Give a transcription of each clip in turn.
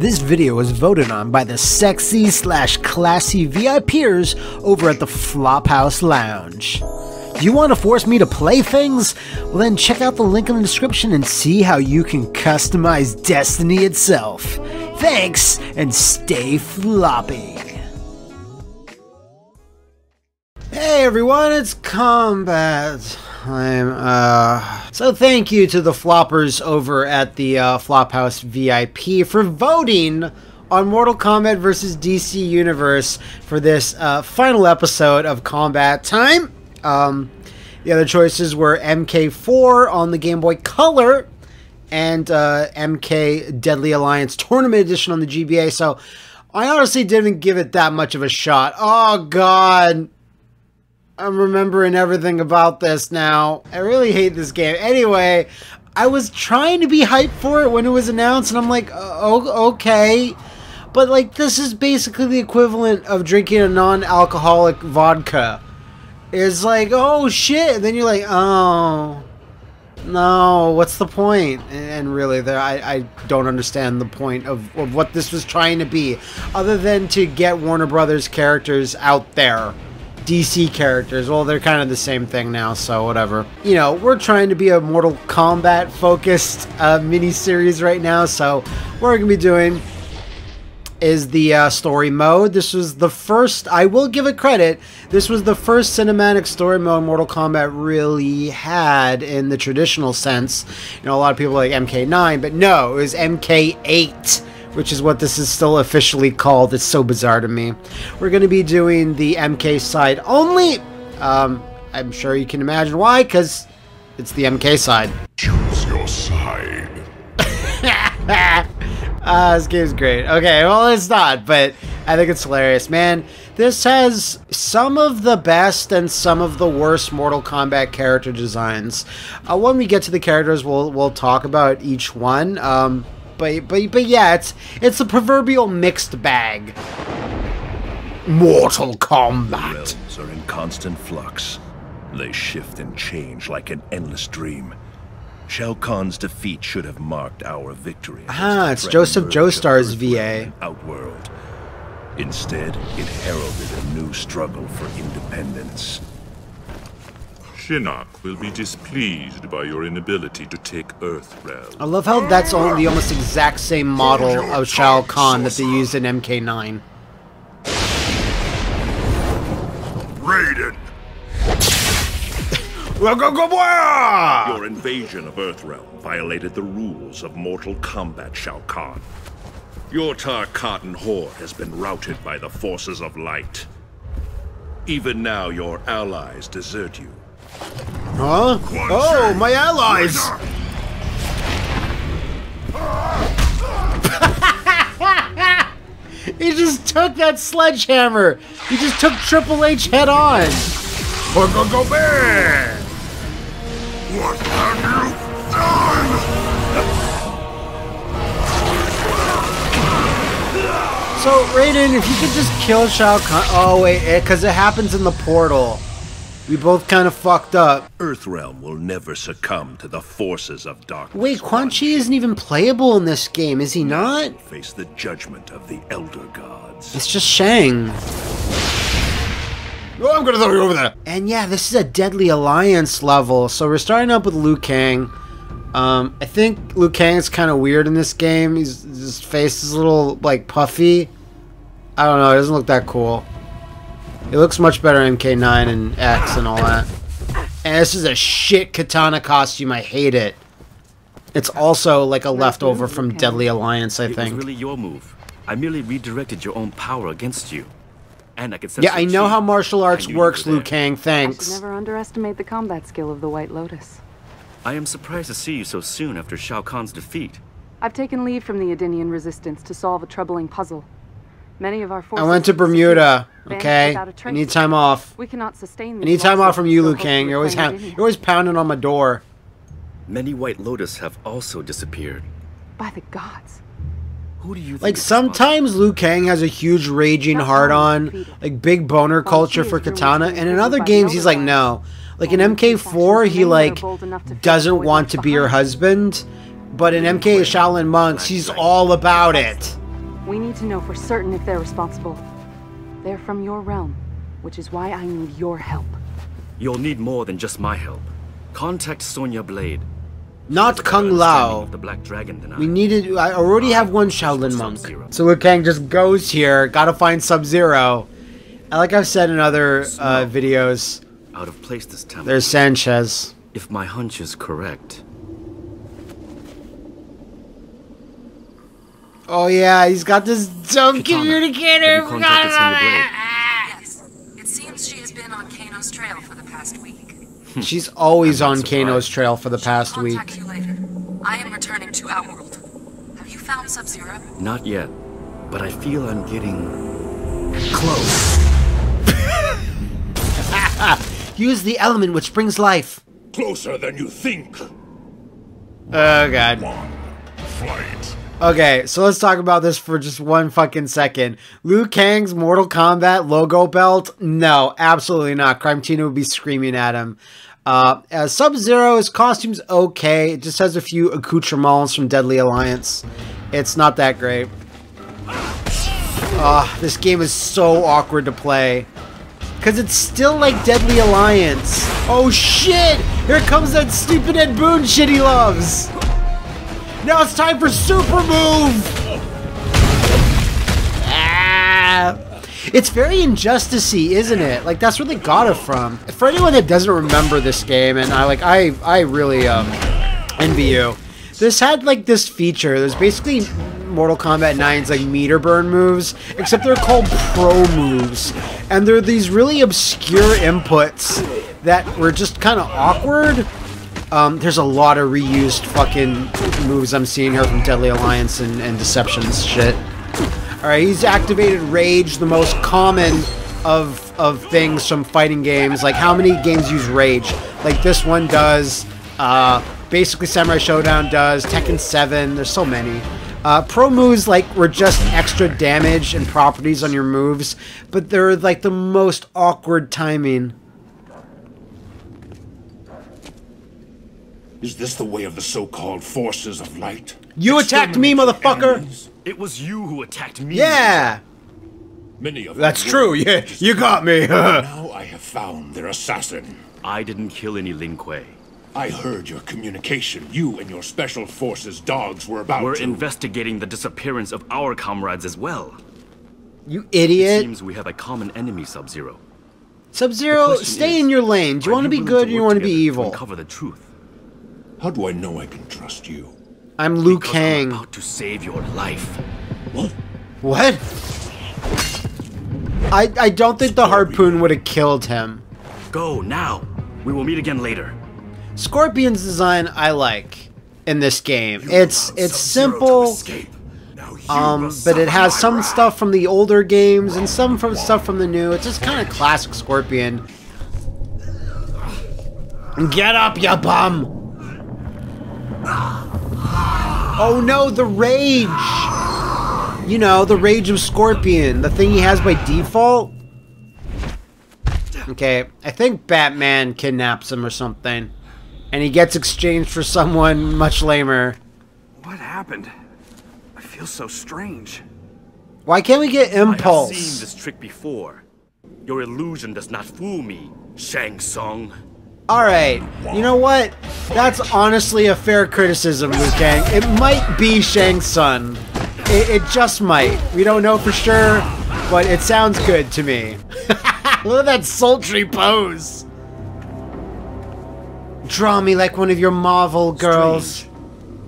This video was voted on by the sexy / classy VIPers over at the Flophouse Lounge. Do you want to force me to play things? Well then check out the link in the description and see how you can customize Destiny itself. Thanks, and stay floppy. Hey everyone, it's Combat. So thank you to the floppers over at the Flophouse VIP for voting on Mortal Kombat vs. DC Universe for this final episode of Combat Time. The other choices were MK4 on the Game Boy Color and MK Deadly Alliance Tournament Edition on the GBA, so I honestly didn't give it that much of a shot. Oh god! I'm remembering everything about this now. I really hate this game. Anyway, I was trying to be hyped for it when it was announced, and I'm like, oh, okay. But, like, this is basically the equivalent of drinking a non-alcoholic vodka. It's like, oh, shit. And then you're like, oh, no, what's the point? And really, I don't understand the point of what this was trying to be, other than to get Warner Brothers characters out there. DC characters, well, they're kind of the same thing now, so whatever. You know, we're trying to be a Mortal Kombat focused mini-series right now, so what we're going to be doing is the story mode. This was the first, I will give it credit, this was the first cinematic story mode Mortal Kombat really had in the traditional sense. You know, a lot of people like MK9, but no, it was MK8. Which is what this is still officially called. It's so bizarre to me. We're going to be doing the MK side only. I'm sure you can imagine why, because it's the MK side. Choose your side. This game's great. Okay, well, it's not, but I think it's hilarious. Man, this has some of the best and some of the worst Mortal Kombat character designs. When we get to the characters, we'll talk about each one. But yeah, it's a proverbial mixed bag. Mortal Kombat. Realms are in constant flux. They shift and change like an endless dream. Shao Kahn's defeat should have marked our victory. Ah, it's Joseph Joestar's VA. Outworld. Instead, it heralded a new struggle for independence. Shinnok will be displeased by your inability to take Earthrealm. I love how that's only the almost exact same model of Shao Kahn that they used in MK9. Raiden! Your invasion of Earthrealm violated the rules of Mortal Kombat, Shao Kahn. Your Tar-Katan horde has been routed by the forces of light. Even now, your allies desert you. Huh? Oh, my allies! He just took that sledgehammer! He just took Triple H head on! What have you done? So, Raiden, if you could just kill Shao Kahn. Oh, wait, because it happens in the portal. We both kind of fucked up. Earthrealm will never succumb to the forces of darkness. Wait, Quan Chi isn't even playable in this game, is he not? Face the judgment of the Elder Gods. It's just Shang. Oh, I'm gonna throw you over there. And yeah, this is a Deadly Alliance level, so we're starting up with Liu Kang. I think Liu Kang is kind of weird in this game. His face is a little like puffy. I don't know. It doesn't look that cool. It looks much better in MK9 and X and all that. And this is a shit Kitana costume. I hate it. It's also like a leftover from Deadly Alliance, I think. It was really your move. I merely redirected your own power against you. And I could sense. Yeah, I know how martial arts works, Liu Kang. Thanks. I should never underestimate the combat skill of the White Lotus. I am surprised to see you so soon after Shao Kahn's defeat. I've taken leave from the Adinian resistance to solve a troubling puzzle. Many of our forces. I went to Bermuda, okay? I need time off. We cannot sustain. I need time off from you, Liu Kang. You're always pounding on my door. Many White Lotus have also disappeared. By the gods. Who do you think? Like, sometimes Liu Kang has a huge raging hard-on, like, big boner culture for Kitana, and in other games he's like, no. Like, in MK4, he, like, doesn't want to be her husband, but in MK Shaolin Monks, he's all about it. We need to know for certain if they're responsible. They're from your realm, which is why I need your help. You'll need more than just my help. Contact Sonya Blade. Not Kung Lao. The Black Dragon than I. We needed. I already have one Shaolin monk. So Liu Kang just goes here. Gotta find Sub-Zero. And like I've said in other videos, out of place this time. There's Sanchez. If my hunch is correct. Oh yeah, he's got this dumb communicator. Forgot about it. Yes, it seems she has been on Kano's trail for the past week. She's always on Kano's trail for the past week. I'll contact you later. I am returning to Outworld. Have you found Sub-Zero? Not yet, but I feel I'm getting close. Use the element which brings life. Closer than you think. Oh god. Flight. Okay, so let's talk about this for just one fucking second. Liu Kang's Mortal Kombat logo belt? No, absolutely not. Crime Tina would be screaming at him. Sub-Zero's costume's okay. It just has a few accoutrements from Deadly Alliance. It's not that great. This game is so awkward to play. Because it's still like Deadly Alliance. Oh shit! Here comes that stupid Ed Boon shit he loves! Now it's time for Super Move! Ah. It's very Injustice-y, isn't it? Like, that's where they got it from. For anyone that doesn't remember this game, and I really envy you. This had, like, this feature. There's basically Mortal Kombat 9's, like, meter burn moves, except they're called pro moves. And they're these really obscure inputs that were just kind of awkward. There's a lot of reused fucking moves I'm seeing here from Deadly Alliance and Deceptions shit. Alright, he's activated Rage, the most common of things from fighting games. Like, how many games use Rage? Like, this one does, basically Samurai Showdown does, Tekken 7, there's so many. Pro moves, like, were just extra damage and properties on your moves, but they're, like, the most awkward timing. Is this the way of the so-called forces of light? You attacked me, motherfucker! Enemies. It was you who attacked me. Yeah! Many of that's true, yeah, you got me! Now I have found their assassin. I didn't kill any Lin Kuei. I heard your communication. You and your special forces dogs were about We're investigating the disappearance of our comrades as well. You idiot! It seems we have a common enemy, Sub-Zero. Sub-Zero, stay in your lane. Do you want to be good or you want to be evil? Uncover the truth. How do I know I can trust you? I'm Liu Kang. I'm about to save your life. What? What? I don't think the harpoon would have killed him. Go now. We will meet again later. Scorpion's design I like in this game. It's simple, but it has some stuff from the older games and some from stuff from the new. It's just kind of classic Scorpion. Get up, ya bum! Oh no, the rage! You know, the rage of Scorpion, the thing he has by default. Okay, I think Batman kidnaps him or something. And he gets exchanged for someone much lamer. What happened? I feel so strange. Why can't we get Impulse? I've seen this trick before. Your illusion does not fool me, Shang Tsung. Alright, you know what? That's honestly a fair criticism, Liu Kang. It might be Shang Tsung. It just might. We don't know for sure, but it sounds good to me. Look at that sultry pose. Draw me like one of your Marvel girls. Strange.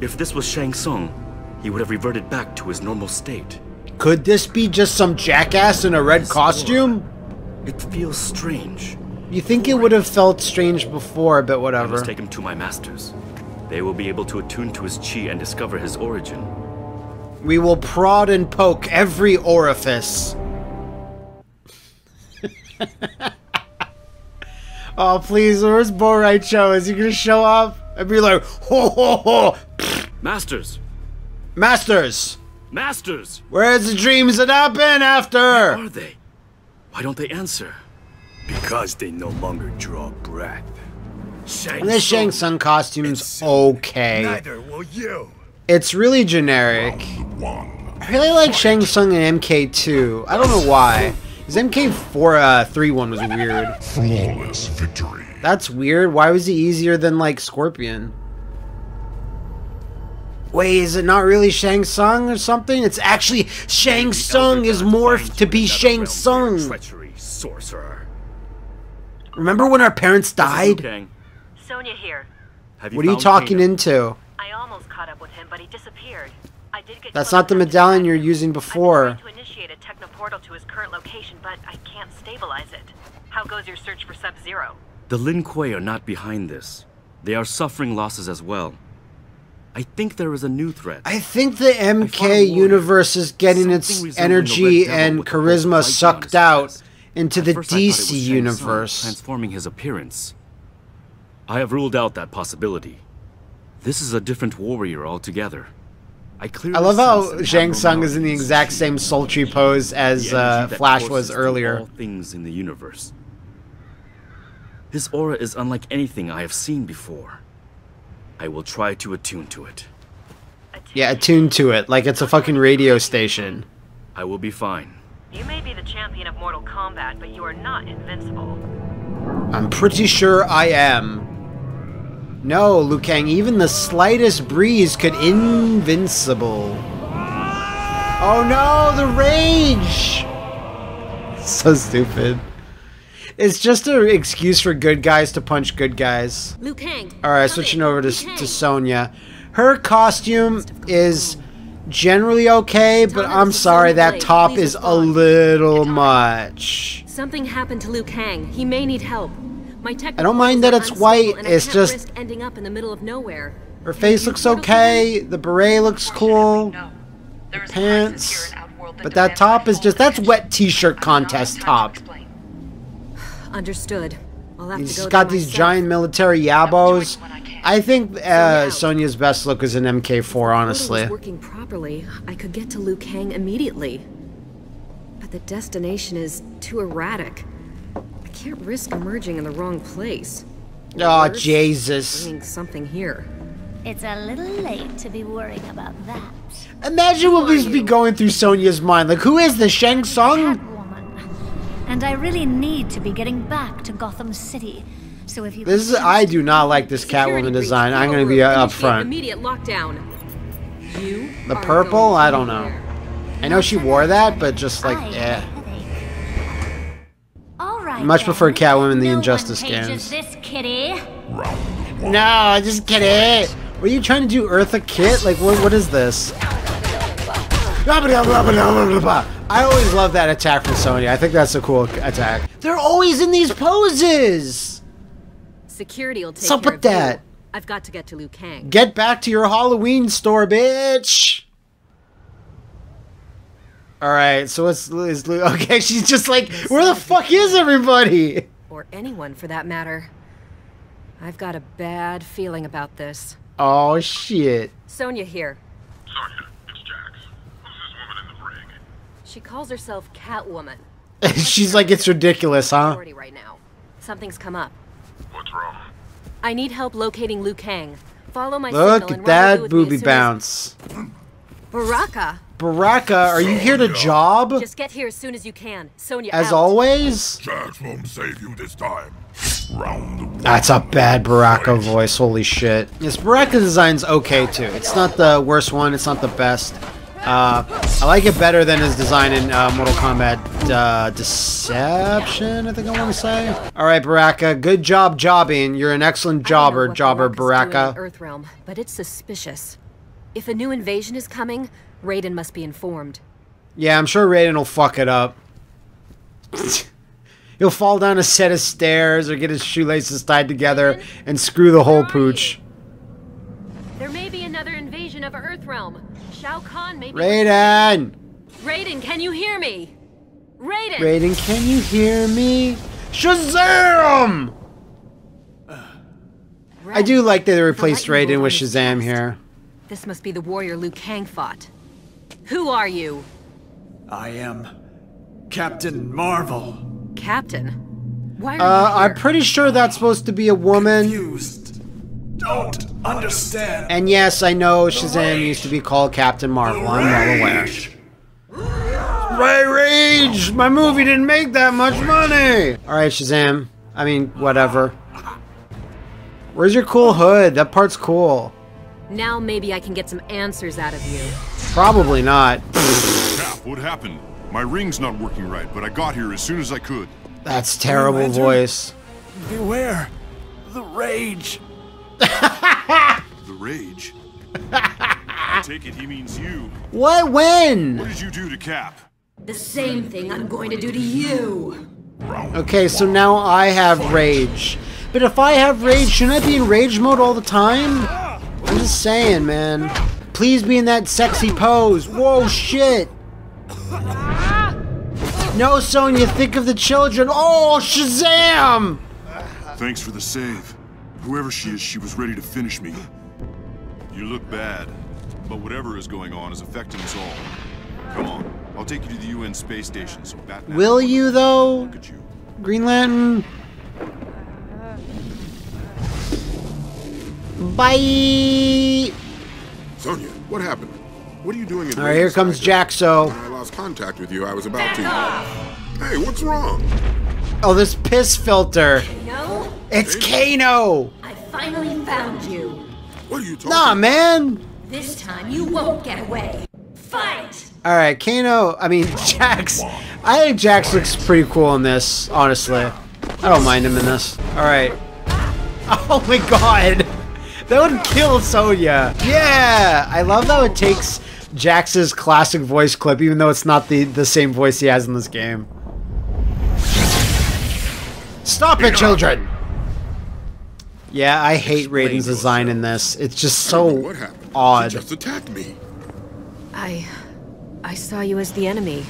If this was Shang Tsung, he would have reverted back to his normal state. Could this be just some jackass in a red costume? It feels strange. You think it would have felt strange before, but whatever. I must take him to my masters. They will be able to attune to his chi and discover his origin. We will prod and poke every orifice. Oh, please, where's Boraicho? Is he gonna show up? I'd be like, ho, ho, ho. Masters. Masters. Masters. Where's the dreams that I've been after? Where are they? Why don't they answer? Because they no longer draw breath. This Shang Tsung costume's okay. Neither will you. It's really generic. I really like Shang Tsung and MK2. I don't know why. His MK4 3-1 was weird. Flawless victory. That's weird. Why was he easier than like Scorpion? Wait, is it not really Shang Tsung or something? It's actually Shang Tsung is morphed to be Shang Tsung. Treachery, sorcerer. Remember when our parents died? Sonya here. What are you talking into? I almost caught up with him, but he disappeared. I did get. That's not the medallion you're using before. I'm trying to initiate a techno portal to his current location, but I can't stabilize it. How goes your search for Sub-Zero? The Lin Kuei are not behind this. They are suffering losses as well. I think there is a new threat. I think the MK universe is getting its energy and charisma sucked out into the DC universe. Transforming his appearance. I have ruled out that possibility. This is a different warrior altogether. I love how Shang Tsung is in the exact same sultry pose as Flash was earlier. All things in the universe. His aura is unlike anything I have seen before. I will try to attune to it. Yeah, attune to it, like it's a fucking radio station. I will be fine. You may be the champion of Mortal Kombat, but you are not invincible. I'm pretty sure I am. No, Liu Kang, even the slightest breeze could invincible. Oh no, the rage! So stupid. It's just an excuse for good guys to punch good guys. Liu Kang. Alright, switching over to Sonya. Her costume is generally okay, but I'm sorry, that top is a little much. Something happened to Liu Kang. He may need help. My I don't mind that it's white, it's just ending up in the middle of nowhere. Her face looks okay, the beret looks cool, pants, but that top is just, that's wet t-shirt contest top. Understood. He's got these giant military yabos. I think Sonya's best look is an MK4, honestly. Working properly, I could get to Liu Kang immediately. But the destination is too erratic. I can't risk emerging in the wrong place. Oh, Jesus. Something here. It's a little late to be worrying about that. Imagine what must be going through Sonya's mind. Like, who is this, Shang Tsung? And I really need to be getting back to Gotham City. So if you I do not like this Catwoman design. I'm going to be up front. Immediate lockdown. The purple? I don't know. I know she wore that, but just like, yeah. I much prefer Catwoman in the Injustice games. No, just kidding. Were you trying to do Eartha Kitt? Like, what is this? I always love that attack from Sonya. I think that's a cool attack. They're always in these poses. Security will take care of you. Stop with that. I've got to get to Liu Kang. Get back to your Halloween store, bitch. All right. So is Liu? Okay, she's just like, where the fuck is everybody? Or anyone for that matter. I've got a bad feeling about this. Oh shit. Sonya here. Sonya. She calls herself Catwoman. She's like, it's ridiculous, huh? Right now. Something's come up. What's wrong? I need help locating Liu Kang. Follow my look at that booby bounce. Baraka. Baraka, are you here to job? Just get here as soon as you can. Sonya. As always. Jax won't save you this time. That's a bad Baraka voice. Holy shit. Yes, Baraka design's okay too. It's not the worst one. It's not the best. I like it better than his design in Mortal Kombat Deception, I think I want to say. Alright, Baraka, good job jobbing. You're an excellent jobber, Baraka. Earthrealm, but it's suspicious. If a new invasion is coming, Raiden must be informed. Yeah, I'm sure Raiden will fuck it up. He'll fall down a set of stairs or get his shoelaces tied together and screw the whole pooch. There may be another invasion of Earthrealm. Shao Kahn may be Raiden! Raiden, can you hear me? Raiden! Raiden, can you hear me? Shazam! I do like that they replaced Raiden with Shazam here. This must be the warrior Liu Kang fought. Who are you? I am Captain Marvel. Captain? Why are you here? I'm pretty sure that's supposed to be a woman. Confused. Don't! Understand. And yes, I know Shazam used to be called Captain Marvel. I'm well aware. My rage! My movie didn't make that much money! Alright, Shazam. I mean, whatever. Where's your cool hood? That part's cool. Now maybe I can get some answers out of you. Probably not. Cap, what happened? My ring's not working right, but I got here as soon as I could. That's terrible voice. Beware. The rage. The rage? I take it he means you. What? When? What did you do to Cap? The same thing I'm going to do to you. Okay, so now I have rage. But if I have rage, shouldn't I be in rage mode all the time? I'm just saying, man. Please be in that sexy pose. Whoa, shit. No, Sonya, think of the children. Oh, Shazam! Thanks for the save. Whoever she is, she was ready to finish me. You look bad, but whatever is going on is affecting us all. Come on. I'll take you to the UN space station, so Batman... Will you, though? Look at you. Green Lantern? Bye! Sonya, what happened? What are you doing in... Alright, here comes Jaxo. I lost contact with you. I was about to... Hey, what's wrong? Oh, this piss filter. Kano? It's Kano! I finally found you. What are you talking about? Nah, man! This time you won't get away. Fight! Alright, Kano, I mean, Jax. I think Jax looks pretty cool in this, honestly. I don't mind him in this. Alright. Oh my god! That would kill Sonya! Yeah! I love how it takes Jax's classic voice clip, even though it's not the same voice he has in this game. Stop it, children! Yeah, I hate Raiden's design in this. It's just so odd. She just attacked me. I saw you as the enemy.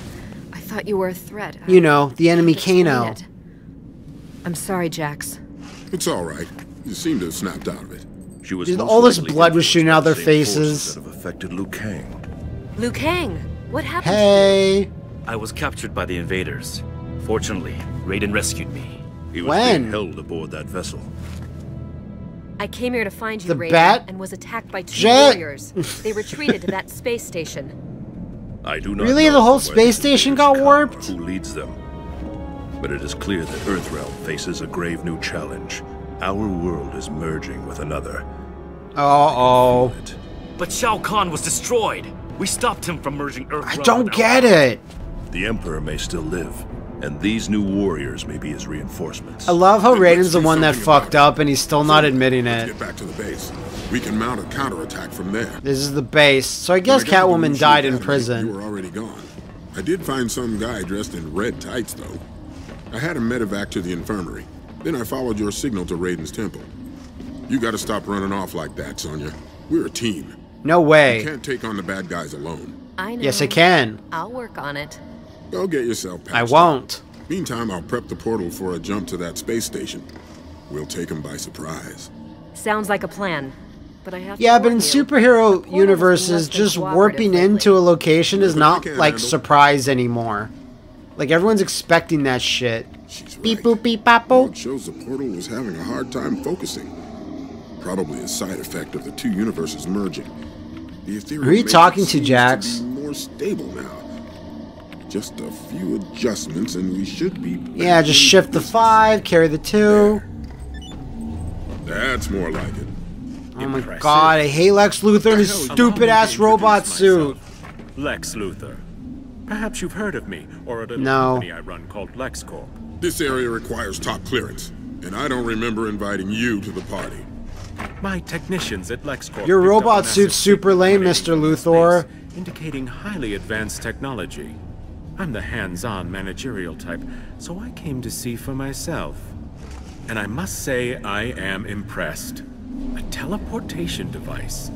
I thought you were a threat. You know, the enemy Kano. I'm sorry, Jax. It's all right. You seem to have snapped out of it. She was... all this blood was shooting out of their faces. That have affected Liu Kang. Liu Kang, what happened? Hey. I was captured by the invaders. Fortunately, Raiden rescued me. He was being held aboard that vessel. I came here to find you, Raiden, and was attacked by two warriors. They retreated to that space station. I do not know the whole space station got warped? Who leads them? But it is clear that Earthrealm faces a grave new challenge. Our world is merging with another. Uh-oh. But Shao Kahn was destroyed. We stopped him from merging Earthrealm. I don't get it. The Emperor may still live, and these new warriors may be his reinforcements. I love how Raiden's the one that fucked up, and he's still not admitting it. Get back to the base. We can mount a counterattack from there. This is the base. So I guess Catwoman died in prison. You were already gone. I did find some guy dressed in red tights, though. I had him medevac to the infirmary. Then I followed your signal to Raiden's temple. You gotta stop running off like that, Sonya. We're a team. No way. You can't take on the bad guys alone. I know. Yes, I can. I'll work on it. Go get yourself patched. I won't. Meantime, I'll prep the portal for a jump to that space station. We'll take him by surprise. Sounds like a plan. But I have but in superhero universes, just warping into a location is not like surprise anymore. Like everyone's expecting that shit. Beep boop beep bop boop. It shows the portal was having a hard time focusing. Probably a side effect of the two universes merging. Are you talking to Jax? More stable now. Just a few adjustments, and we should be. Yeah, just shift the 5, carry the 2. That's more like it. Oh my god, I hate Lex Luthor in his stupid-ass robot suit. Lex Luthor. Perhaps you've heard of me, or a little company I run called LexCorp. This area requires top clearance, and I don't remember inviting you to the party. My technicians at LexCorp... Your robot suit's super lame, Mr. Luthor. ...indicating highly advanced technology. I'm the hands-on managerial type, so I came to see for myself. And I must say I am impressed. A teleportation device.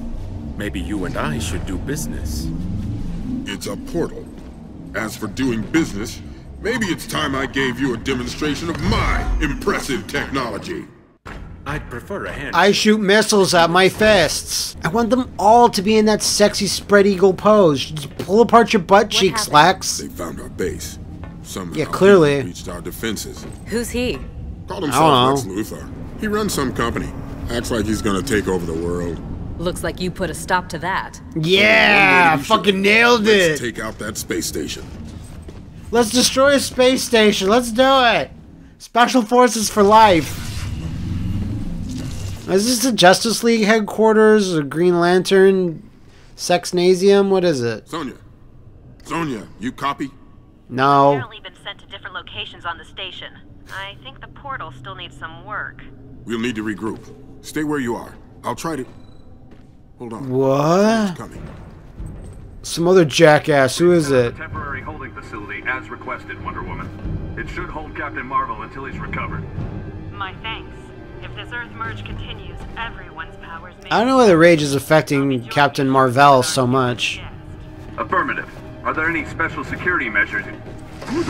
Maybe you and I should do business. It's a portal. As for doing business, maybe it's time I gave you a demonstration of my impressive technology. I'd prefer a hand. I shoot missiles at my fists. I want them all to be in that sexy spread eagle pose. Just pull apart your butt cheeks, Lex. They found our base. Somehow reached our defenses. Who's he? Called himself Lex Luthor. He runs some company. Acts like he's gonna take over the world. Looks like you put a stop to that. Yeah, fucking nailed it. Let's take out that space station. Let's destroy a space station. Let's do it. Special forces for life. Is this the Justice League headquarters or Green Lantern? Sexnasium? What is it? Sonya. Sonya, you copy? No. We've apparently been sent to different locations on the station. I think the portal still needs some work. We'll need to regroup. Stay where you are. I'll try to... Hold on. What? Coming. Some other jackass. Who is it? Temporary holding facility as requested, Wonder Woman. It should hold Captain Marvel until he's recovered. My thanks. If this Earth merge continues, everyone's powers may... I don't know why the rage is affecting Captain Marvel so much. Affirmative. Are there any special security measures? What?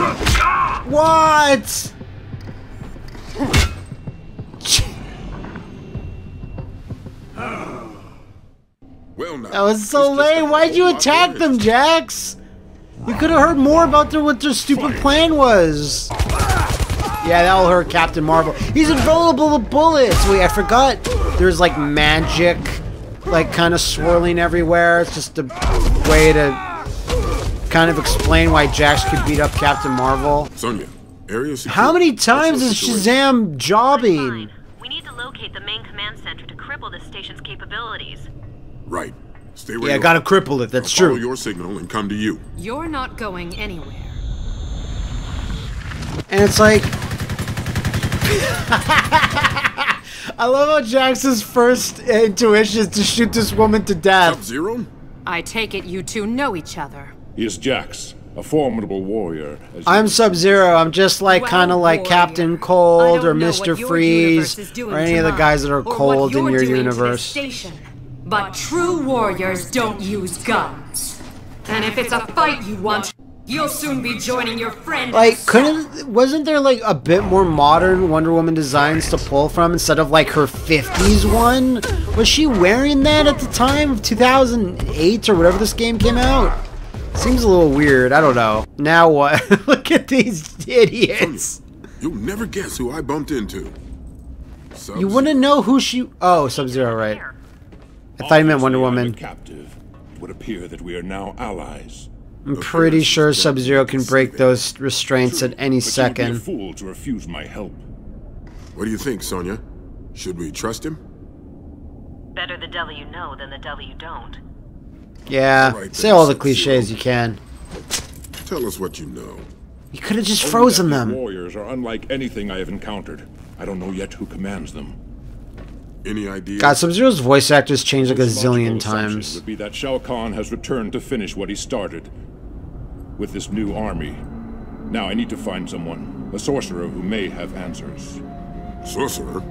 Well, that was so lame. Why'd you attack them, Jax? We could have heard more about what their stupid plan was. Yeah, that'll hurt Captain Marvel. He's invulnerable to bullets. Wait, I forgot. There's like magic, like kind of swirling everywhere. It's just a way to kind of explain why Jax could beat up Captain Marvel. Sonya, area security. How many times is Shazam jobbing? We need to locate the main command center to cripple this station's capabilities. Right. Stay where you are. Yeah, I gotta cripple it. That's true. Follow your signal and come to you. You're not going anywhere. And it's like, I love how Jax's first intuition is to shoot this woman to death. Sub-Zero? I take it you two know each other. He is Jax, a formidable warrior. I'm Sub-Zero. I'm just like kind of like Captain Cold or Mr. Freeze or any of the guys that are cold in your universe. But true warriors don't use guns. And if it's a fight you want, you'll soon be joining your friend. Like, wasn't there like a bit more modern Wonder Woman designs to pull from instead of like her 50s one? Was she wearing that at the time of 2008 or whatever this game came out? Seems a little weird. I don't know. Now what? Look at these idiots. You'll never guess who I bumped into. Sub-Zero. You wouldn't know who she... Oh, Sub-Zero, right. I thought he meant Wonder Woman. Captive. It would appear that we are now allies. I'm pretty sure Sub-Zero can break those restraints at any second. You'd be a fool to refuse my help. What do you think, Sonya? Should we trust him? Better the devil you know than the devil you don't. Yeah, right, say all the cliches you can. Tell us what you know. You could have just frozen them. Warriors are unlike anything I have encountered. I don't know yet who commands them. Any idea? God, Sub-Zero's voice actors changed like a zillion times. Would be that Shao Kahn has returned to finish what he started with this new army. Now I need to find someone, a sorcerer who may have answers. Sorcerer?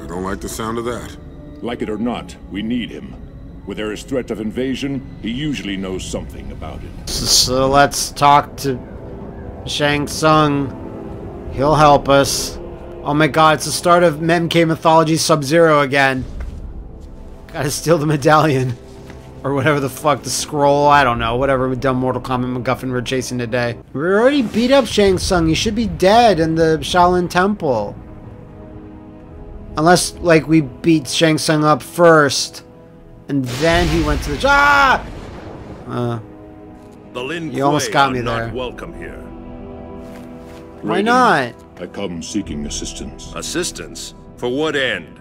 I don't like the sound of that. Like it or not, we need him. Where there is threat of invasion, he usually knows something about it. So let's talk to Shang Tsung. He'll help us. Oh my god, it's the start of MK mythology Sub-Zero again. Gotta steal the medallion. Or whatever the fuck, the scroll, I don't know. Whatever dumb Mortal Kombat MacGuffin we're chasing today. We already beat up Shang Tsung. He should be dead in the Shaolin Temple. Unless, like, we beat Shang Tsung up first. And then he went to the... Ah! The Lin Kuei almost got me there. Not welcome here. Why not? I come seeking assistance. Assistance? For what end?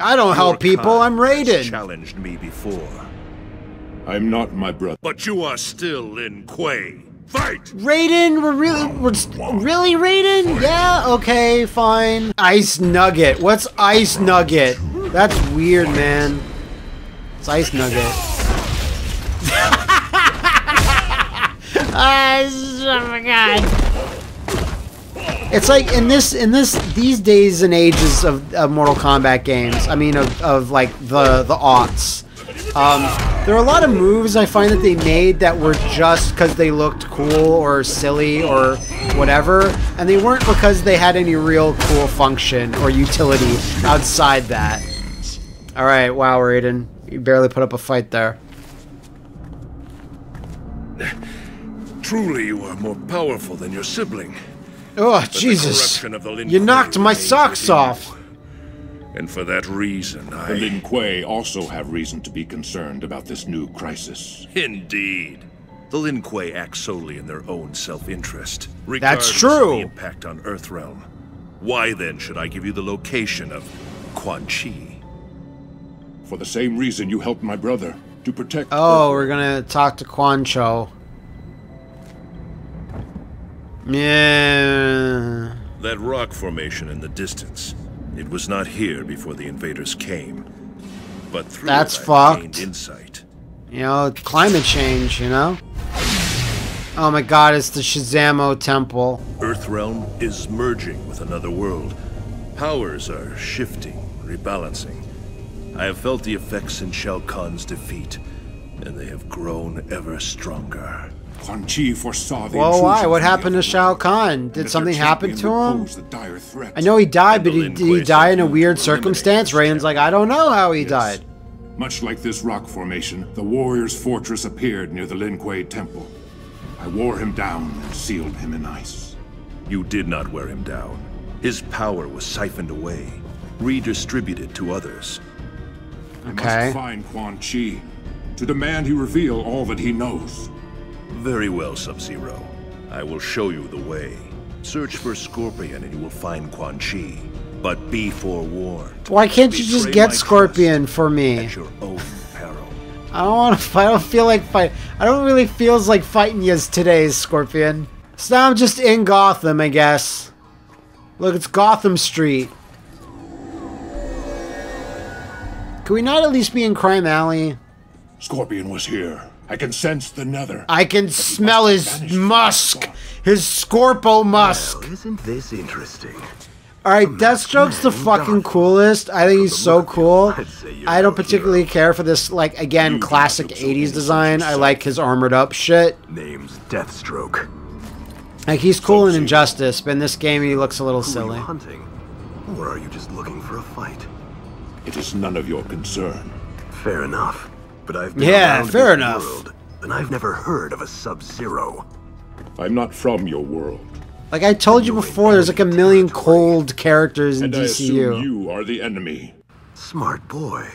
I don't help people, I'm Raiden. Challenged me before. I'm not my brother. But you are still Lin Kuei. Fight! Raiden, we're really Raiden? Yeah, okay, fine. Ice Nugget. What's Ice Nugget? That's weird, man. It's Ice Nugget. Oh my god. It's like these days and ages of Mortal Kombat games. I mean of like the aughts. There are a lot of moves I find that they made that were just because they looked cool or silly or whatever, and they weren't because they had any real cool function or utility outside that. All right, wow, Raiden, you barely put up a fight there. Truly, you are more powerful than your sibling. Oh, Jesus. You knocked my socks off. and for that reason I... Lin Kuei also have reason to be concerned about this new crisis. Indeed. The Lin Kuei act solely in their own self-interest. That's true! Of the impact on Earthrealm. Why then should I give you the location of Quan Chi? For the same reason you helped my brother, to protect... Oh, we're gonna talk to Quan Cho. Yeah. That rock formation in the distance. It was not here before the invaders came. But through it, I gained insight. You know, climate change, you know? Oh my god, it's the Shazamo Temple. Earthrealm is merging with another world. Powers are shifting, rebalancing. I have felt the effects in Shao Kahn's defeat, and they have grown ever stronger. Quan Chi foresaw the intrusion. Why? What happened to Shao Kahn? Did something happen to him? I know he died, but did he die in a weird circumstance? Raiden's like, I don't know how he died. Much like this rock formation, the warrior's fortress appeared near the Lin Kuei temple. I wore him down and sealed him in ice. You did not wear him down. His power was siphoned away, redistributed to others. Okay. I must find Quan Chi, to demand he reveal all that he knows. Very well, Sub-Zero. I will show you the way. Search for Scorpion and you will find Quan Chi. But be forewarned. Why can't you just get Scorpion for me? At your own peril. I don't want to fight. I don't feel like fighting. I don't really feels like fighting you today, Scorpion. So now I'm just in Gotham, I guess. Look, it's Gotham Street. Can we not at least be in Crime Alley? Scorpion was here. I can sense the nether. I can smell his musk. His Scorpo musk. Well, isn't this interesting? Alright, Deathstroke's the fucking coolest. I think he's so cool. I don't particularly care for this, like, again, classic 80s design. I like his armored up shit. Name's Deathstroke. Like, he's cool in Injustice, but in this game he looks a little silly. Hunting, or are you just looking for a fight? It is none of your concern. Fair enough. But I've been around this world, and I've never heard of a Sub-Zero. I'm not from your world. Like I told you before, there's like a million cold characters in DCU. And I assume you are the enemy. Smart boy.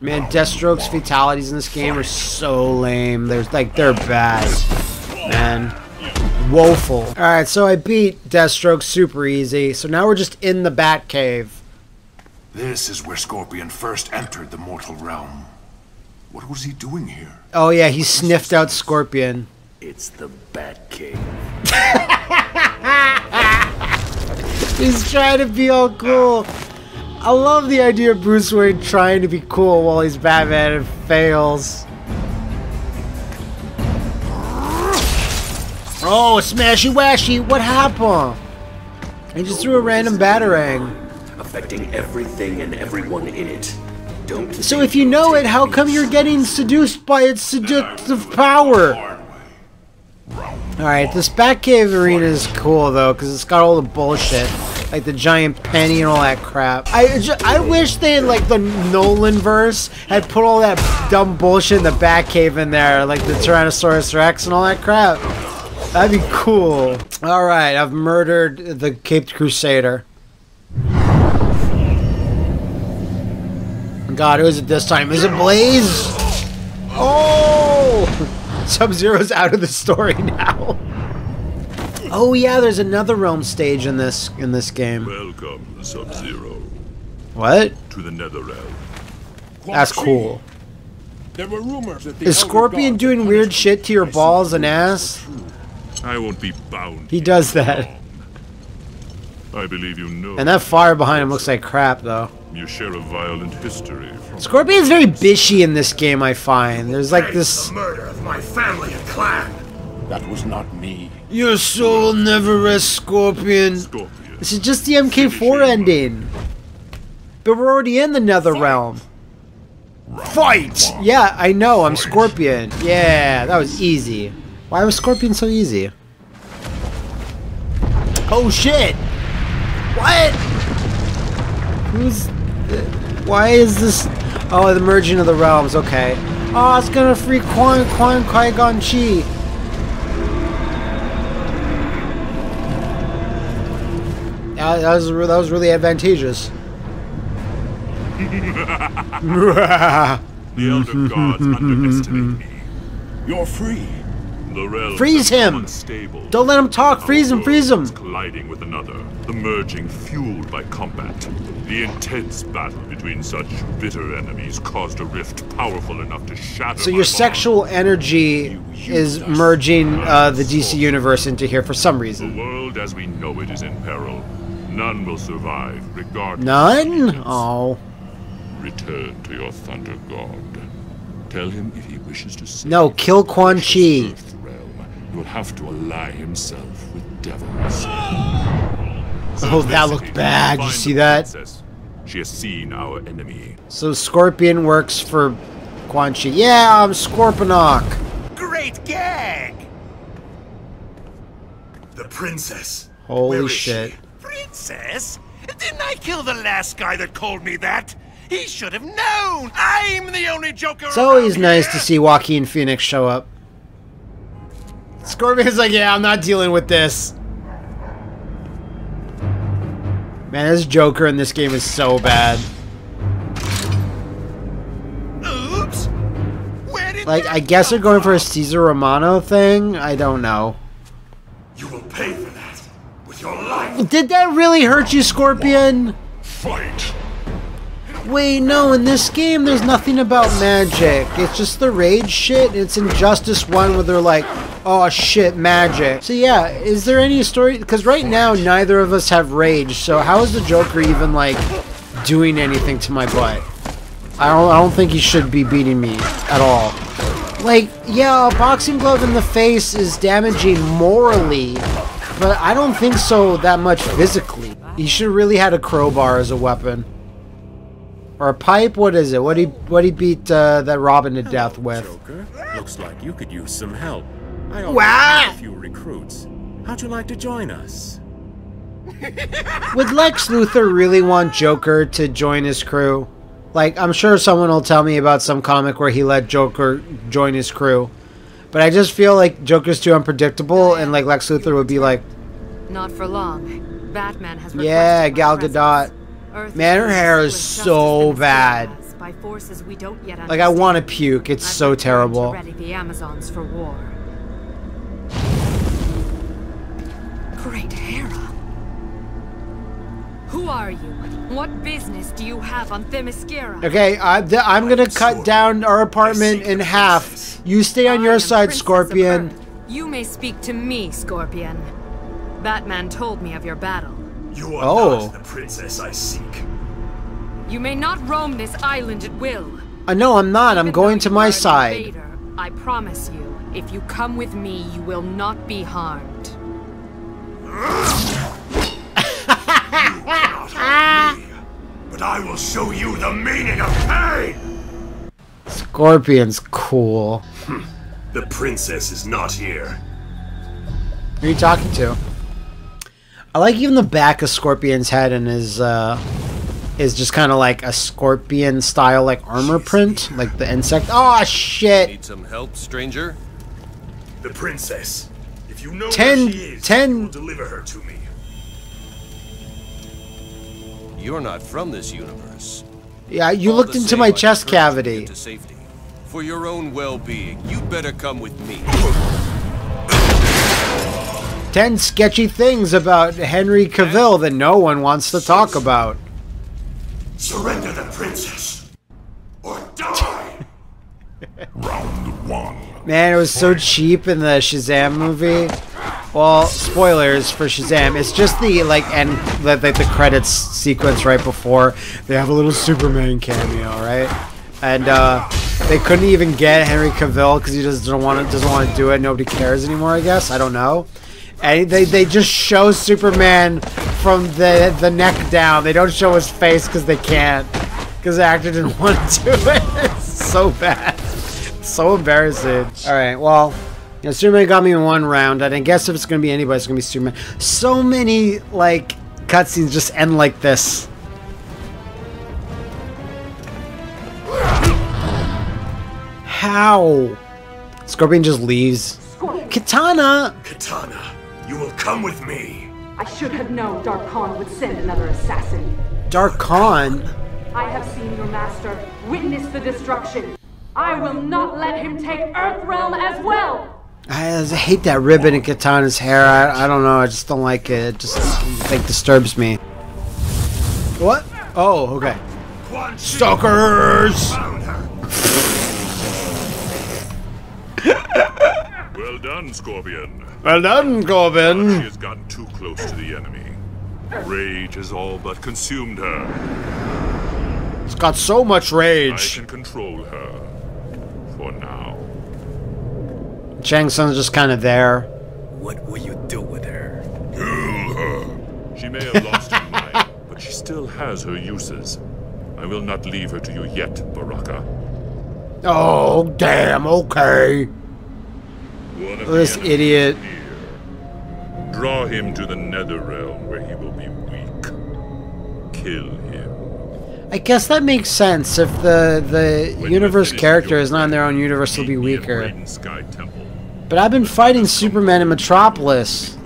Man, Deathstroke's fatalities in this game are so lame. There's like, they're bad. Man. Woeful. Alright, so I beat Deathstroke super easy. So now we're just in the Batcave. This is where Scorpion first entered the mortal realm. What was he doing here? Oh yeah, he sniffed out Scorpion. It's the Batcave. He's trying to be all cool. I love the idea of Bruce Wayne trying to be cool while he's Batman and fails. Oh, smashy washy, what happened? He just threw a random batarang. Affecting everything and everyone in it. Don't so if you know it, how come you're getting seduced by its seductive power? Alright, this Batcave arena is cool though, because it's got all the bullshit. Like the giant penny and all that crap. I wish they had, like, the Nolan-verse had put all that dumb bullshit in the Batcave in there. Like the Tyrannosaurus Rex and all that crap. That'd be cool. Alright, I've murdered the Caped Crusader. God, who is it this time? Is it Blaze? Oh! Sub-Zero's out of the story now. Oh yeah, there's another realm stage in this game. Welcome, Sub-Zero. What? To the Netherrealm. That's cool. There were rumors that the Is Scorpion doing weird shit to your balls and ass? I won't be bound. He does that. I believe you know. And that fire behind him looks like crap, though. You share a violent history. Scorpion's very bishy in this game, I find. There's like this murder of my family and clan. That was not me. Your soul never rests, Scorpion. This is just the MK4 ending. But we're already in the Netherrealm. Fight! Yeah, I know, I'm Scorpion. Yeah, that was easy. Why was Scorpion so easy? Oh shit! What? Who's... Why is this? Oh, the merging of the realms. Okay. Oh, it's gonna free Qui-Gon Chi. That was really advantageous. The Elder Gods underestimate me. You're free. The realm freeze him! Unstable. Don't let him talk! Freeze him! Freeze him! Colliding with another, the merging fueled by combat. The intense battle between such bitter enemies caused a rift powerful enough to shatter. So your sexual energy is merging the DC Universe into here for some reason. The world as we know it is in peril. None will survive, regardless. None? Oh. Return to your Thunder God. Tell him if he wishes to save. No, kill Quan Chi. Will have to ally himself with devils. So oh, that looked bad. You see that? Princess. She has seen our enemy. So Scorpion works for Quan Chi. Yeah, I'm Scorponok. Great gag. The princess. Holy shit. She? Princess? Didn't I kill the last guy that called me that? He should have known. I'm the only joker. It's always nice to see Joaquin Phoenix show up. Scorpion's like, yeah, I'm not dealing with this. Man, this Joker in this game is so bad. Oops. Where did like, I guess they're going for a Cesar Romano thing? I don't know. You will pay for that with your life. Did that really hurt you, Scorpion? Fight. Wait, no, in this game, there's nothing about magic. It's just the rage shit. It's Injustice 1 where they're like, oh shit, magic. So yeah, is there any story? Because right now, neither of us have rage, so how is the Joker even, like, doing anything to my butt? I don't think he should be beating me at all. Like, yeah, a boxing glove in the face is damaging morally, but I don't think so that much physically. He should really had a crowbar as a weapon. Or a pipe? What is it? What he beat that Robin to death with? Joker, looks like you could use some help. I already have a few recruits. How'd you like to join us? Would Lex Luthor really want Joker to join his crew? Like, I'm sure someone will tell me about some comic where he let Joker join his crew, but I just feel like Joker's too unpredictable, and like Lex Luthor would be like, not for long. Batman has requested yeah, Gal Gadot. Man, her hair is so bad. Like, I want to puke. It's so terrible. Ready the Amazons for war. Great Hera. Who are you? What business do you have on Themyscira? Okay, I'm gonna cut down our apartment in half. You stay on your side, Scorpion. You may speak to me, Scorpion. Batman told me of your battle. You are not the princess I seek. You may not roam this island at will. No, I'm not. I'm going to my side. Invader, I promise you, if you come with me, you will not be harmed. You cannot harm me, but I will show you the meaning of pain. Scorpion's cool. The princess is not here. Who are you talking to? I like even the back of Scorpion's head and his is just kind of like a scorpion style like armor print, like the insect. Oh shit! Need some help, stranger? The princess. If you know where she is, you will deliver her to me. You're not from this universe. Yeah, you looked into my chest cavity. To safety. For your own well-being, you better come with me. 10 sketchy things about Henry Cavill that no one wants to talk about. Surrender the princess, or die. Round one. Man, it was so cheap in the Shazam movie. Well, spoilers for Shazam. It's just the like the credits sequence right before they have a little Superman cameo, right? And they couldn't even get Henry Cavill because he doesn't want to do it. Nobody cares anymore, I guess. I don't know. And they just show Superman from the neck down. They don't show his face because they can't. Because the actor didn't want to do it. It's so bad. It's so embarrassing. Alright, well, you know, Superman got me in one round. And I guess if it's going to be anybody, it's going to be Superman. So many, like, cutscenes just end like this. How? Scorpion just leaves. Kitana! Kitana! You will come with me. I should have known Dark Khan would send another assassin. Dark Khan? I have seen your master. Witness the destruction. I will not let him take Earthrealm as well! I hate that ribbon in Kitana's hair. I don't know. I just don't like it. It just like disturbs me. What? Oh, okay. Stalkers! Well done, Scorpion. Well done, Corbin. She has gotten too close to the enemy. Rage has all but consumed her. It's got so much rage. I can control her for now. Shang Tsung's just kind of there. What will you do with her? Kill her. She may have lost her mind, but she still has her uses. I will not leave her to you yet, Baraka. Oh, damn, okay. This idiot. Here. Draw him to the Netherrealm where he will be weak. Kill him. I guess that makes sense. If the universe character is not in their own universe, he'll be weaker. But I've been fighting Superman in Metropolis.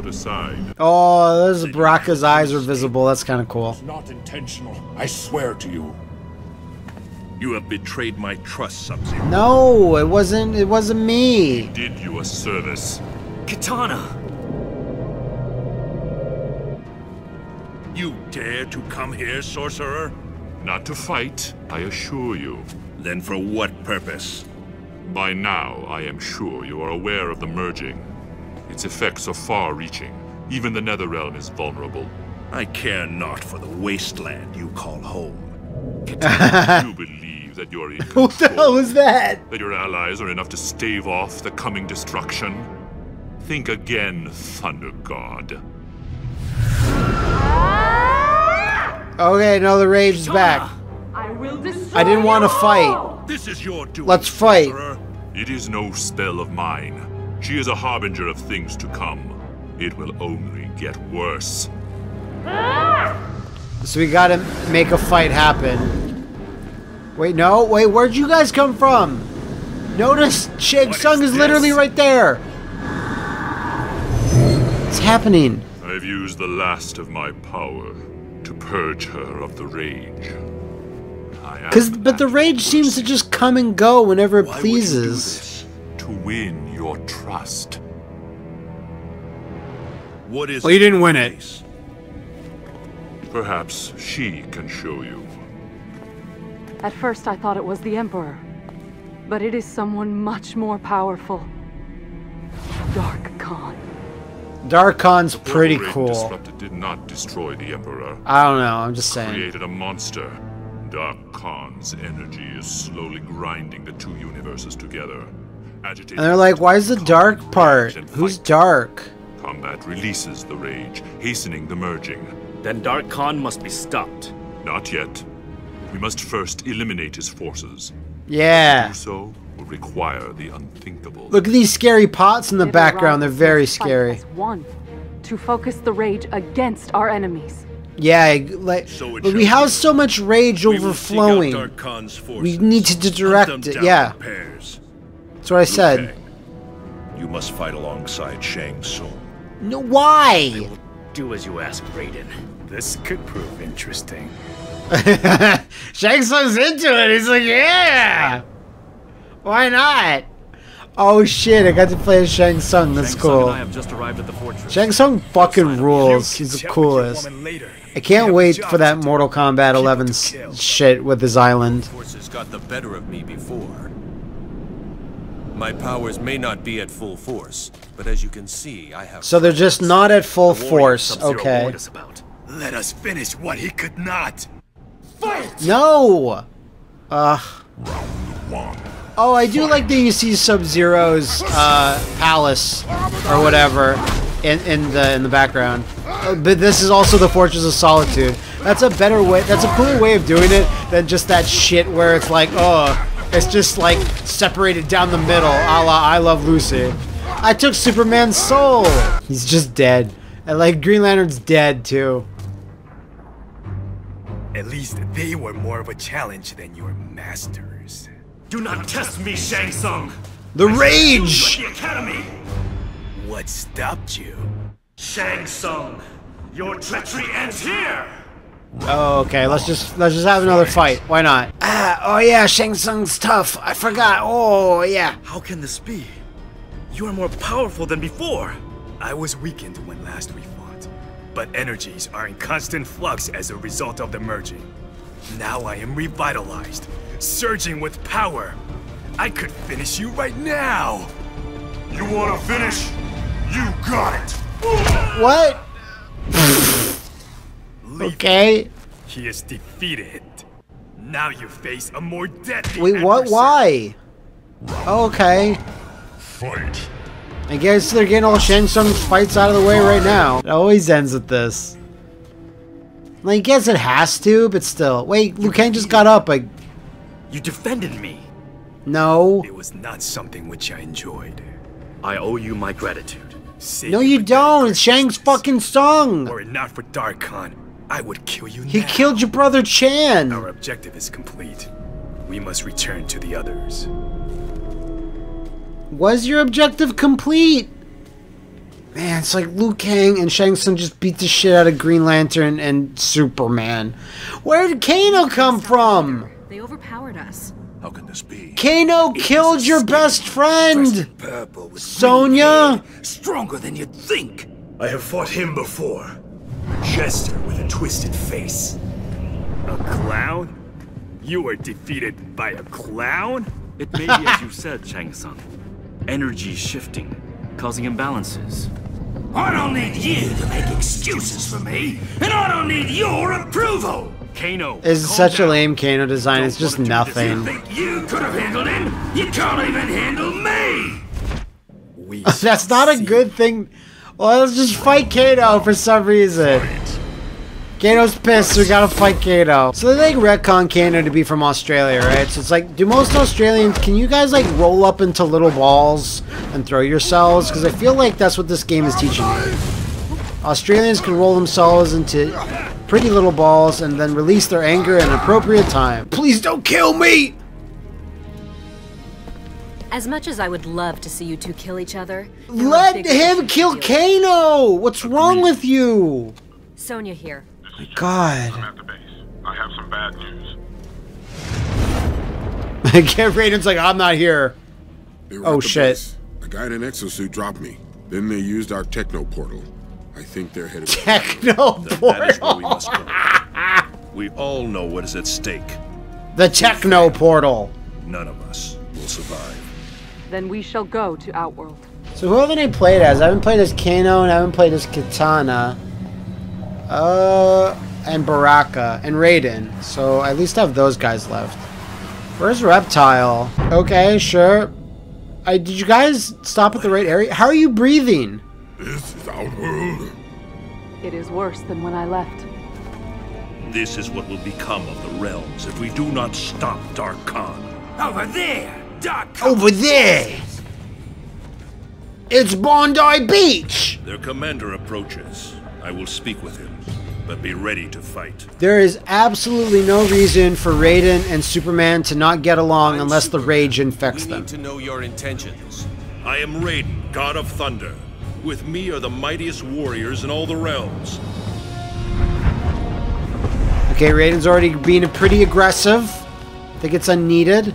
Oh, those Baraka's eyes are visible. That's kind of cool. It's not intentional. I swear to you. You have betrayed my trust, Sub-Zero. No, it wasn't. It wasn't me. He did you a service, Kitana. You dare to come here, sorcerer? Not to fight, I assure you. Then for what purpose? By now, I am sure you are aware of the merging. Its effects are far-reaching. Even the Netherrealm is vulnerable. I care not for the wasteland you call home. Kitana, you believe that you're in control? What the hell was that? That your allies are enough to stave off the coming destruction? Think again, Thunder God. Okay, now the rage is back. I didn't want to fight. This is your doing, let's fight. Sorcerer. It is no spell of mine. She is a harbinger of things to come. It will only get worse. So we gotta make a fight happen. Wait, no, wait, where'd you guys come from? Notice Shang Tsung is literally right there. It's happening. I've used the last of my power to purge her of the rage. But the rage seems to just come and go whenever it pleases. To win your trust. What is? Well, you didn't win it. Perhaps she can show you. At first I thought it was the Emperor, but it is someone much more powerful. Dark Khan. Dark Khan's pretty cool. Disrupted did not destroy the Emperor. I don't know, I'm just saying. Created a monster. Dark Khan's energy is slowly grinding the two universes together. And they're like, why is the dark part? Who's dark? Combat releases the rage, hastening the merging. Then Dark Khan must be stopped. Not yet. We must first eliminate his forces. Yeah. To do so will require the unthinkable. Look at these scary pots in the background. They're very scary. One, to focus the rage against our enemies. Yeah, like we have so much rage overflowing. We need to direct it. Yeah. That's what I said. You must fight alongside Shang Tsung. No, why? I will do as you ask, Raiden. This could prove interesting. Shang Tsung's into it. He's like, yeah. Why not? Oh shit! I got to play as Shang Tsung. That's cool. And I have just arrived at the fortress. Shang Tsung fucking rules. He's the coolest. I can't wait for that Mortal Kombat 11 shit with his island. Forces got the better of me before. My powers may not be at full force, but as you can see, I have. So they're just not at full force, okay? Let us finish what he could not. Fight! No. Round 1. Oh, I do like that you see Sub-Zero's palace or whatever in the background. But this is also the Fortress of Solitude. That's a better way. That's a cooler way of doing it than just that shit where it's like, oh. It's just like separated down the middle, a la I Love Lucy. I took Superman's soul. He's just dead. And like Green Lantern's dead too. At least they were more of a challenge than your masters. Do not test me, Shang Tsung. The rage. The academy. What stopped you? Shang Tsung, your treachery ends here. Okay, let's just have another fight. Why not? Ah, oh yeah, Shang Tsung's tough. I forgot. Oh yeah. How can this be? You are more powerful than before. I was weakened when last we fought, but energies are in constant flux as a result of the merging. Now I am revitalized, surging with power. I could finish you right now. You wanna finish? You got it. What? Okay. He is defeated. Now you face a more deadly. Wait, what? Why? Okay. Fight. I guess they're getting all Shang Tsung's fights out of the way right now. It always ends with this. I guess it has to, but still. Wait, Liu Kang just got up. You defended me. No. It was not something which I enjoyed. I owe you my gratitude. Save no, you don't. It's Shang's fucking song. Were it not for Dark Khan, I would kill you now. He killed your brother Chan. Our objective is complete. We must return to the others. Was your objective complete? Man, it's like Liu Kang and Shang Tsung just beat the shit out of Green Lantern and Superman. Where did Kano come from? They overpowered us. How can this be? Kano killed your best friend! Sonya! Stronger than you'd think! I have fought him before. A jester with a twisted face. A clown? You were defeated by a clown? It may be as you said, Shang Tsung. Energy shifting, causing imbalances. I don't need you to make excuses for me, and I don't need your approval! Kano, is such a lame Kano design. It's just nothing. You could have handled him. You can't even handle me. That's not a good thing. Well, let's just fight Kano for some reason. Kano's pissed. So we gotta fight Kano. So they retcon Kano to be from Australia, right? So it's like, do most Australians? Can you guys like roll up into little balls and throw yourselves? Because I feel like that's what this game is teaching me. Australians can roll themselves into pretty little balls and then release their anger at an appropriate time. Please don't kill me! As much as I would love to see you two kill each other... Let him kill Kano! What's wrong with you? Sonya here. My God. I'm at the base. I have some bad news. Raiden's like, I'm not here. Oh shit. A guy in an exosuit dropped me. Then they used our techno portal. I think they're headed techno portal. That is where we must go. We all know what is at stake. The techno portal. None of us will survive. Then we shall go to Outworld. So who haven't I played as? I haven't played as Kano and I haven't played as Kitana. And Baraka and Raiden. So I at least have those guys left. Where's Reptile? Okay, sure. Did you guys stop at the right area? How are you breathing? This is Outworld. It is worse than when I left. This is what will become of the realms if we do not stop Dark Khan. Over there, Dark Khan. Over there. It's Bondi Beach. Their commander approaches. I will speak with him, but be ready to fight. There is absolutely no reason for Raiden and Superman to not get along unless the rage infects them. We need to know your intentions. I am Raiden, God of Thunder. With me are the mightiest warriors in all the realms. Okay, Raiden's already being pretty aggressive. I think it's unneeded.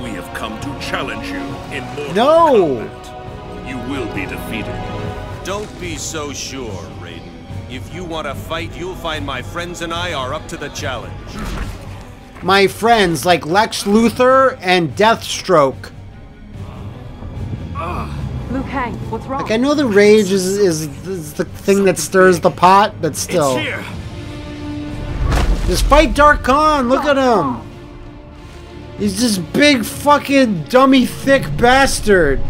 We have come to challenge you in Mortal Kombat. You will be defeated. Don't be so sure, Raiden. If you want to fight, you'll find my friends and I are up to the challenge. My friends, like Lex Luthor and Deathstroke. Liu Kang, what's wrong? Like, I know the rage is the thing that stirs the pot, but still. Just fight Dark Khan, look at him! He's this big fucking dummy thick bastard!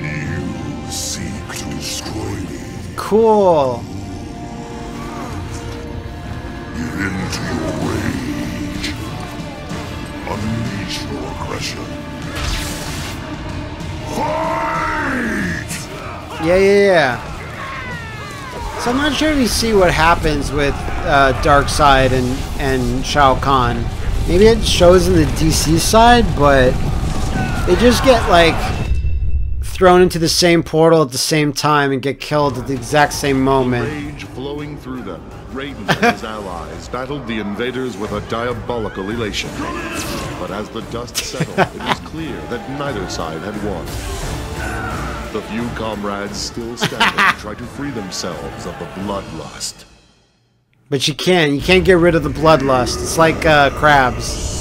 You seek to destroy me. Cool. Give in to your rage. Unleash your aggression. Fight! Yeah. So I'm not sure if you see what happens with Darkseid and Shao Kahn. Maybe it shows in the DC side, but they just get like thrown into the same portal at the same time and get killed at the exact same moment. Rage flowing through them, Raiden and his allies battled the invaders with a diabolical elation. But as the dust settled, it was clear that neither side had won. The few comrades still standing try to free themselves of the bloodlust. But you can't. You can't get rid of the bloodlust. It's like crabs.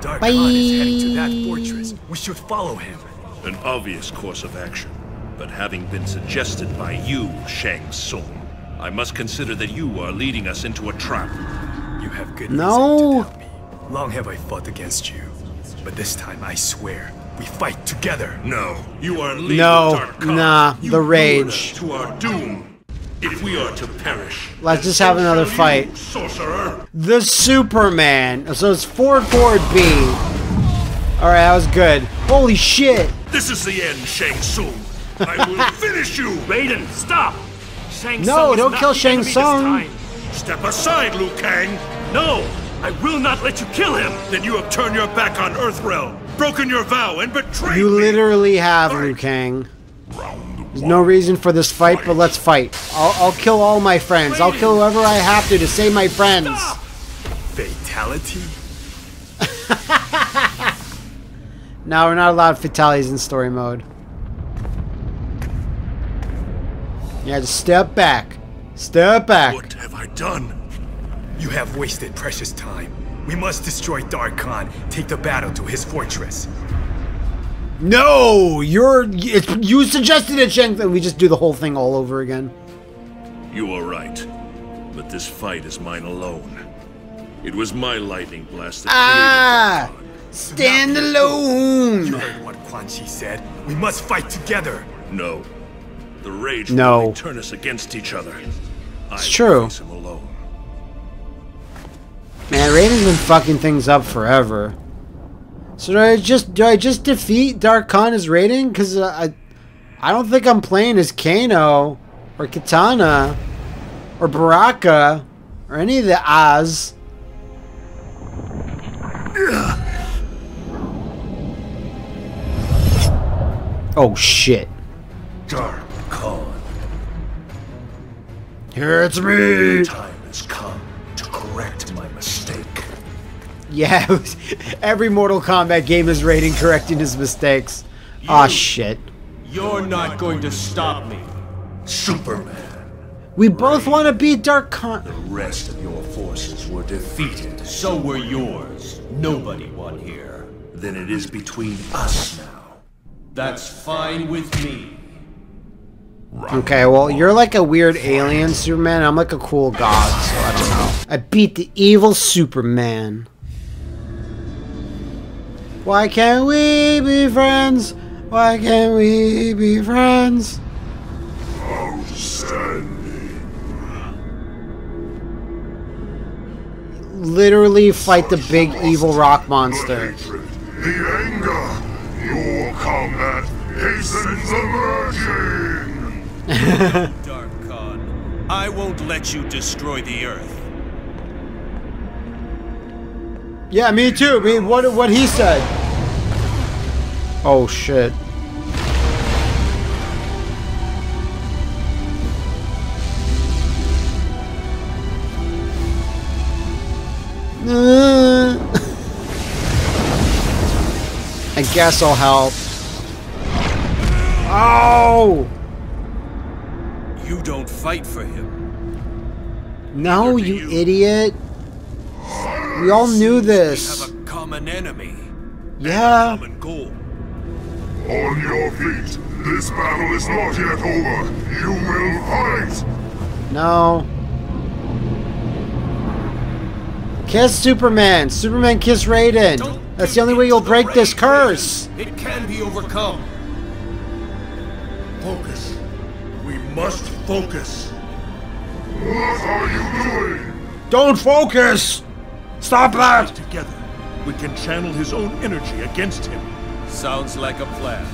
Dark Khan is heading to that fortress. We should follow him. An obvious course of action, but having been suggested by you, Shang Tsung, I must consider that you are leading us into a trap. You have good reason to doubt me. Long have I fought against you, but this time I swear. We fight together. No, you are leaving Dark Khan. Nah, you the rage to our doom. If we are to perish, let's just have another fight. Sorcerer, the Superman. So it's forward B. All right, that was good. Holy shit! This is the end, Shang Tsung. I will finish you, Raiden. Stop, Shang Tsung. No, don't kill Shang Tsung. Step aside, Liu Kang. No, I will not let you kill him. Then you have turned your back on Earthrealm. Broken your vow and betrayed you literally have, Liu Kang. There's no reason for this fight, but let's fight. I'll kill all my friends. I'll kill whoever I have to save my friends. Stop. Fatality? No, we're not allowed fatalities in story mode. Yeah, just step back. Step back. What have I done? You have wasted precious time. We must destroy Dark Khan, take the battle to his fortress. No! You suggested it, Shang, and we just do the whole thing all over again. You are right, but this fight is mine alone. It was my lightning blast that created Dark Khan. Stand alone! You heard what Quan Chi said. We must fight together! No. The rage will turn us against each other. It's true. Face him alone. Man, Raiden's been fucking things up forever. So do I just defeat Dark Khan as Raiden? Because I don't think I'm playing as Kano or Kitana or Baraka or any of the Oz. Oh shit! Dark Khan, here it's me. Time has come to correct my mistake. Yeah, every Mortal Kombat game is Raiden correcting his mistakes. Aw, shit. You're not going to stop me, Superman. We both want to beat Dark Khan. The rest of your forces were defeated. So were yours. Nobody won here. Then it is between us now. That's fine with me. Okay, well, you're like a weird alien Superman. I'm like a cool god, so I don't know. I beat the evil Superman. Why can't we be friends? Why can't we be friends? Literally fight the big evil rock monster. The anger, your combat hastens emerging. Dark Khan, I won't let you destroy the Earth. Yeah, me too. I mean, what he said. Oh shit. I guess I'll help. Oh. You don't fight for him. No, you idiot. We all knew this. We have a common enemy. Yeah. And a common goal. On your feet. This battle is not yet over. You will fight. No. Kiss Superman. Superman kiss Raiden. That's the only way you'll break this curse. It can be overcome. Focus. We must focus. What are you doing? Don't focus! Stop that! Together, we can channel his own energy against him. Sounds like a plan.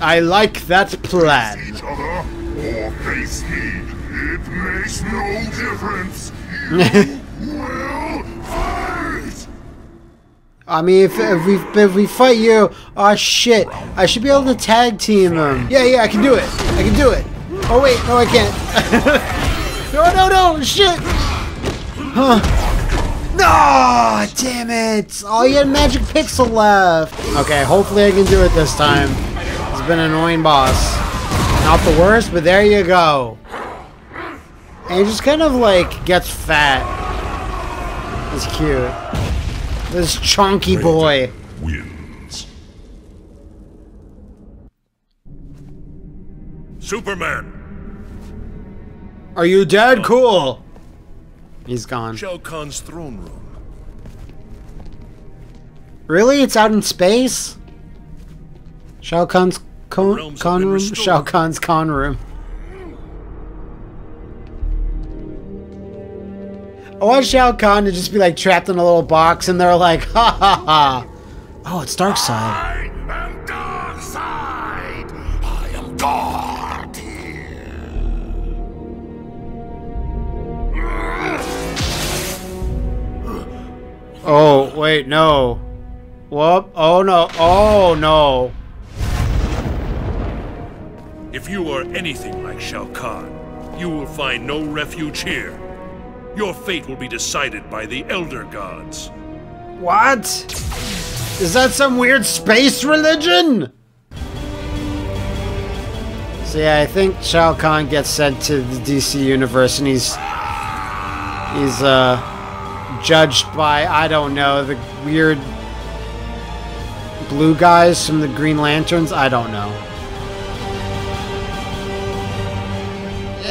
I like that plan. Face each other or face me. It makes no difference. You will fight! I mean, if we fight you, oh shit, I should be able to tag team him. Yeah, yeah, I can do it. I can do it. Oh wait, no, I can't. No, shit. Huh. No, damn it. Oh, you had magic pixel left. Okay, hopefully I can do it this time. It's been an annoying boss. Not the worst, but there you go. And he just kind of like gets fat. It's cute. This chonky boy. Wins. Superman. Are you dead? Cool. He's gone. Shao Kahn's throne room. Really? It's out in space? Shao Kahn's con room? Shao Kahn's con room. I want Shao Kahn to just be like trapped in a little box and they're like, ha ha ha. Oh, it's Dark Side. I am Dark Side. I am God here. Oh, wait, no. Whoop. Oh, no. Oh, no. If you are anything like Shao Kahn, you will find no refuge here. Your fate will be decided by the Elder Gods. What? Is that some weird space religion? So yeah, I think Shao Kahn gets sent to the DC Universe and he's judged by, I don't know, the weird blue guys from the Green Lanterns? I don't know.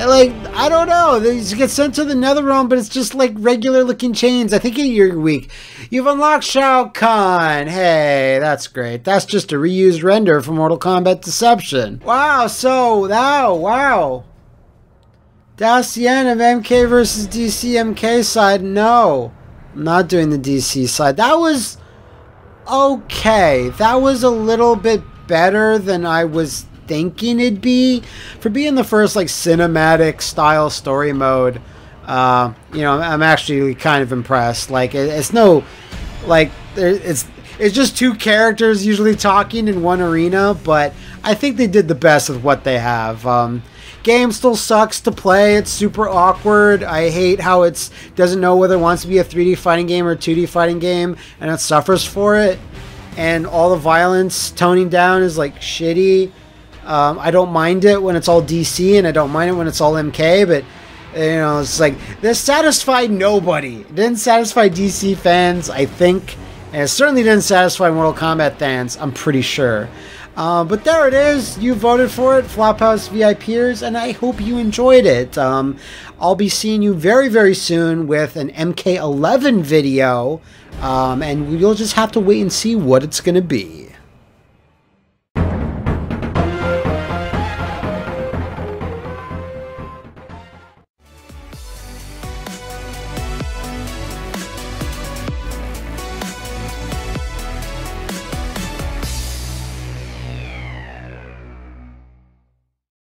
Like, I don't know. They get sent to the Netherrealm, but it's just like regular looking chains. I think in your week, you've unlocked Shao Kahn. Hey, that's great. That's just a reused render from Mortal Kombat Deception. Wow, so wow, wow. That's the end of MK versus DC MK side. No, I'm not doing the DC side. That was okay. That was a little bit better than I was thinking it'd be for being the first like cinematic style story mode. You know, I'm actually kind of impressed. Like it's no like it's just two characters usually talking in one arena, but I think they did the best with what they have. Game still sucks to play. It's super awkward. I hate how it doesn't know whether it wants to be a 3D fighting game or a 2D fighting game, and it suffers for it. And all the violence toning down is like shitty. I don't mind it when it's all DC, and I don't mind it when it's all MK, but, you know, it's like, this satisfied nobody. It didn't satisfy DC fans, I think, and it certainly didn't satisfy Mortal Kombat fans, I'm pretty sure. But there it is. You voted for it, Flophouse VIPers, and I hope you enjoyed it. I'll be seeing you very, very soon with an MK11 video, and we'll just have to wait and see what it's going to be.